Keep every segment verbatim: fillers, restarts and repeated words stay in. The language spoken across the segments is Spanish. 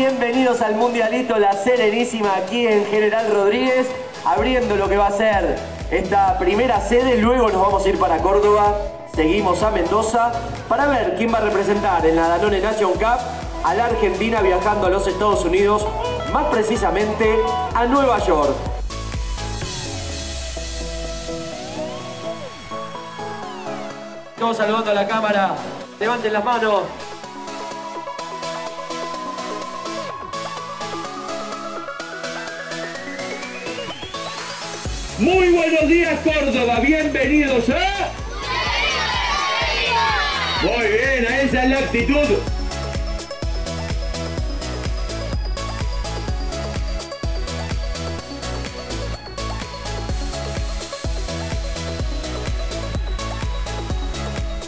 Bienvenidos al Mundialito La Serenísima aquí en General Rodríguez, abriendo lo que va a ser esta primera sede. Luego nos vamos a ir para Córdoba, seguimos a Mendoza para ver quién va a representar en la Danone Nation Cup a la Argentina, viajando a los Estados Unidos, más precisamente a Nueva York. Estamos saludando a la cámara, levanten las manos. Muy buenos días, Córdoba, bienvenidos a... Muy bien, esa es la actitud.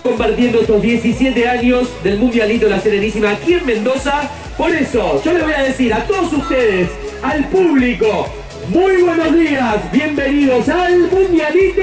Compartiendo estos diecisiete años del Mundialito La Serenísima aquí en Mendoza. Por eso, yo les voy a decir a todos ustedes, al público, muy buenos días, bienvenidos al Mundialito.